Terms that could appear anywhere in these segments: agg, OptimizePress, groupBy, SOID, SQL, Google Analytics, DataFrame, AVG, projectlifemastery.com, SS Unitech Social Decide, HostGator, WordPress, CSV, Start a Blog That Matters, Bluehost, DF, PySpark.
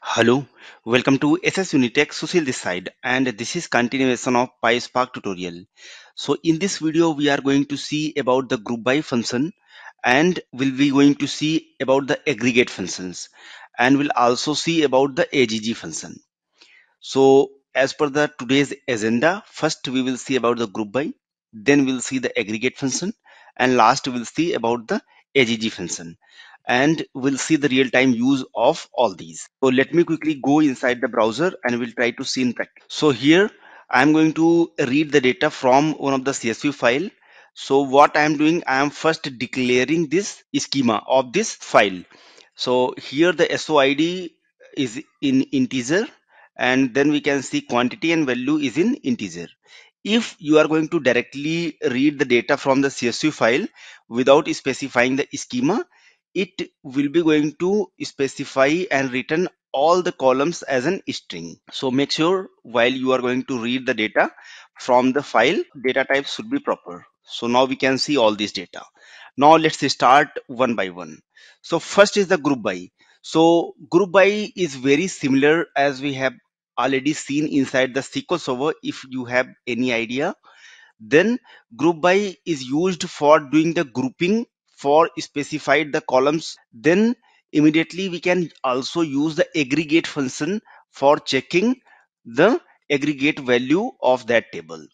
Hello, welcome to SS Unitech Social Decide, and this is continuation of PySpark tutorial. So in this video we are going to see about the groupBy function, and we'll be going to see about the aggregate functions, and we'll also see about the agg function. So as per the today's agenda, first we will see about the groupBy, then we'll see the aggregate function, and last we'll see about the agg function. And we'll see the real-time use of all these. So let me quickly go inside the browser and we'll try to see in practice. So here I'm going to read the data from one of the CSV file. So what I'm doing, I am first declaring this schema of this file. So here the SOID is in integer, and then we can see quantity and value is in integer. If you are going to directly read the data from the CSV file without specifying the schema, it will be going to specify and return all the columns as an string. So make sure while you are going to read the data from the file, data types should be proper. So now we can see all this data. Now let's start one by one. So first is the groupBy. So groupBy is very similar as we have already seen inside the SQL server, if you have any idea. Then groupBy is used for doing the grouping for specified the columns. Then immediately we can also use the aggregate function for checking the aggregate value of that table.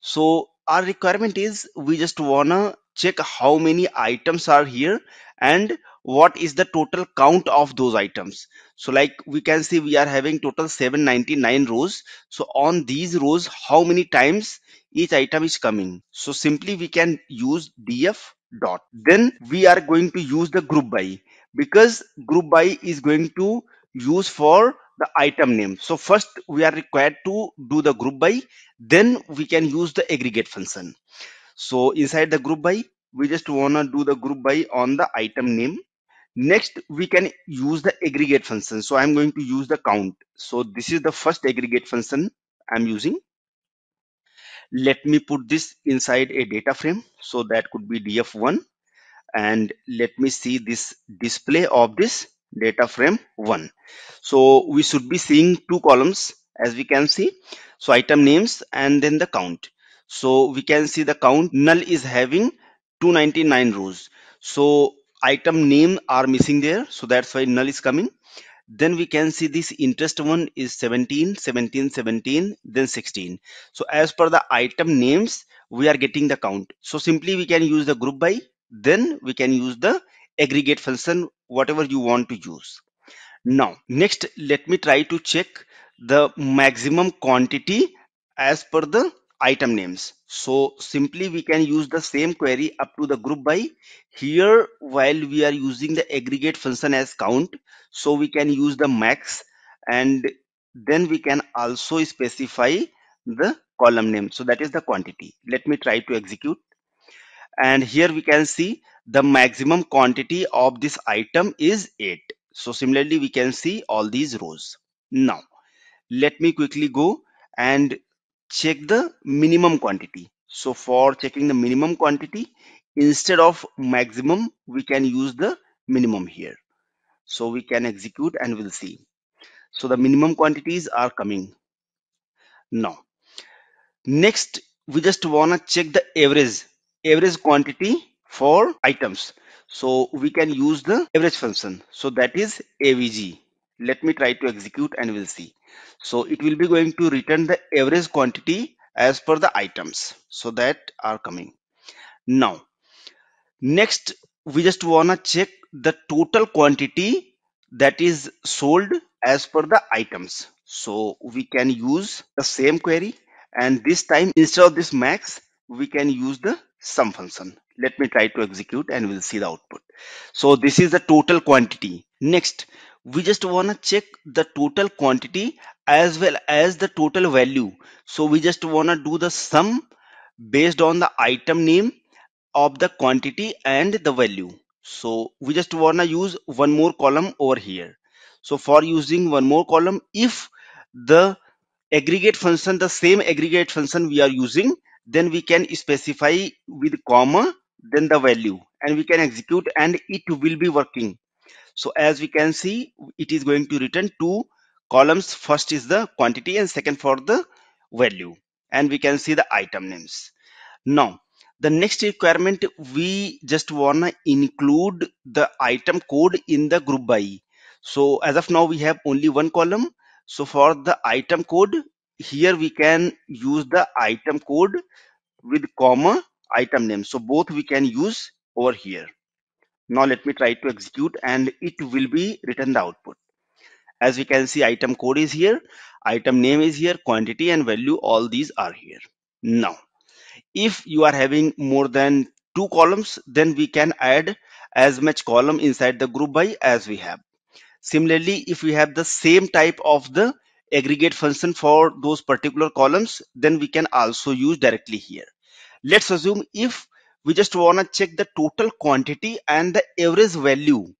So our requirement is we just wanna check how many items are here and what is the total count of those items. So like we can see we are having total 799 rows. So on these rows, how many times each item is coming? So simply we can use DF dot. Then we are going to use the groupBy, because groupBy is going to use for the item name. So first we are required to do the groupBy, then we can use the aggregate function. So inside the groupBy, we just want to do the groupBy on the item name. Next we can use the aggregate function. So I'm going to use the count. So this is the first aggregate function I'm using. Let me put this inside a data frame, so that could be df1, and let me see this display of this data frame 1. So we should be seeing two columns, as we can see. So item names and then the count. So we can see the count null is having 299 rows. So item name are missing there, so that's why null is coming. Then we can see this interest one is 17, 17, 17, then 16. So as per the item names, we are getting the count. So simply we can use the groupBy, then we can use the aggregate function, whatever you want to use. Now, next, let me try to check the maximum quantity as per the item names. So simply we can use the same query up to the groupBy. Here while we are using the aggregate function as count, so we can use the max, and then we can also specify the column name, so that is the quantity. Let me try to execute, and here we can see the maximum quantity of this item is 8. So similarly we can see all these rows. Now let me quickly go and check the minimum quantity. So for checking the minimum quantity, instead of maximum, we can use the minimum here. So we can execute and we'll see. So the minimum quantities are coming. Now, next, we just wanna check the average quantity for items. So we can use the average function. So that is AVG. Let me try to execute and we'll see. So it will be going to return the average quantity as per the items, so that are coming. Now, next we just wanna check the total quantity that is sold as per the items. So we can use the same query, and this time instead of this max, we can use the sum function. Let me try to execute and we'll see the output. So this is the total quantity. Next, we just want to check the total quantity as well as the total value. So we just want to do the sum based on the item name of the quantity and the value. So we just want to use one more column over here. So for using one more column, if the aggregate function, the same aggregate function we are using, then we can specify with comma, then the value, and we can execute and it will be working. So as we can see, it is going to return two columns. First is the quantity and second for the value, and we can see the item names. Now the next requirement, we just wanna include the item code in the group by. So as of now we have only one column. So for the item code, here we can use the item code with comma item name. So both we can use over here. Now let me try to execute and it will be written the output. As we can see, item code is here, item name is here, quantity and value, all these are here. Now if you are having more than two columns, then we can add as much column inside the group by as we have. Similarly, if we have the same type of the aggregate function for those particular columns, then we can also use directly here. Let's assume if we just want to check the total quantity and the average value,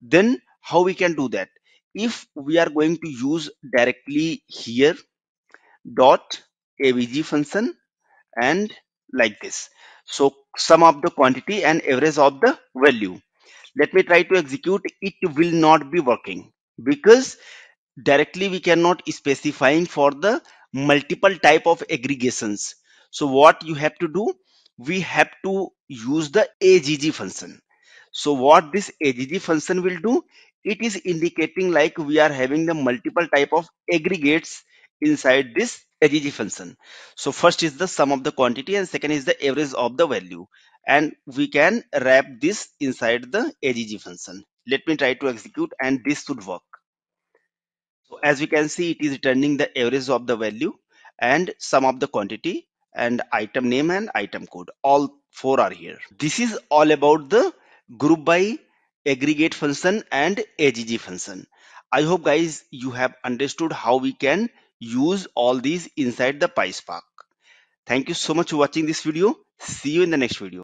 then how we can do that? If we are going to use directly here dot AVG function and like this, so sum of the quantity and average of the value. Let me try to execute. It will not be working because directly we cannot specifying for the multiple type of aggregations. So what you have to do, we have to use the agg function. So what this agg function will do, it is indicating like we are having the multiple type of aggregates inside this agg function. So first is the sum of the quantity and second is the average of the value, and we can wrap this inside the agg function. Let me try to execute and this should work. So as we can see, it is returning the average of the value and sum of the quantity and item name and item code, all four are here. This is all about the group by, aggregate function and agg function. I hope guys you have understood how we can use all these inside the PySpark. Thank you so much for watching this video. See you in the next video.